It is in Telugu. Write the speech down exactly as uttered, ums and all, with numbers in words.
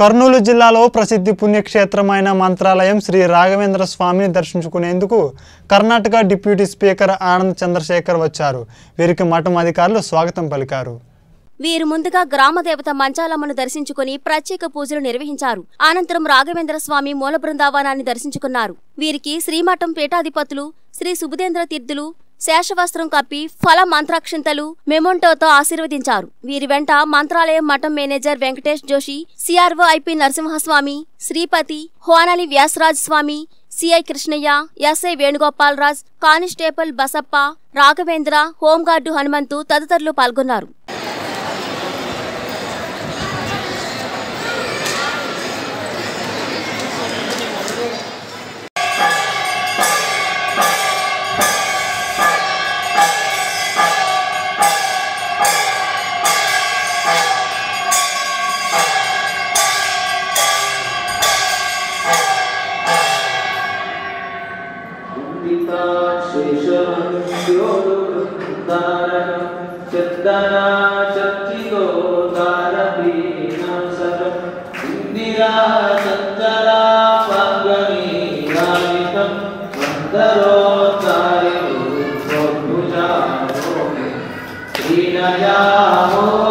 Karnoolu Jillalo Prasiddhi Punyakshetramaina Mantralayam Sri Raghavendra Swami Darshinchukuneanduku Karnataka Deputy Speaker Anand Chandrasekhar vacharu. Viriki Matam Adhikarulu swagatam palikaru. వీరు ముందుగా గ్రామ దేవత మంచాలమ్మను దర్శించుకొని ప్రత్యేక పూజలు నిర్వహించారు. అనంతరం రాఘవేంద్ర స్వామి మూల బృందావనాన్ని దర్శించుకున్నారు. వీరికి శ్రీ మఠం పేటాధిపతులు, శ్రీ సుభదేంద్ర తీర్థులు శేషవస్త్రం కప్పి ఫల మంత్రాక్షంతలు మెమొంటోతో ఆశీర్వదించారు. వీరి వెంట మంత్రాలయం మఠం manager Venkatesh Joshi, సిఆర్వైపి Narasimha Swamy, Sripati, Honali Vyasaraj Swamy, CI Krishnaiah, SI Venugopal Raj, constable Basappa, Raghavendra, home guard Hanumanthu తదితరులు పాల్గొన్నారు. Inaya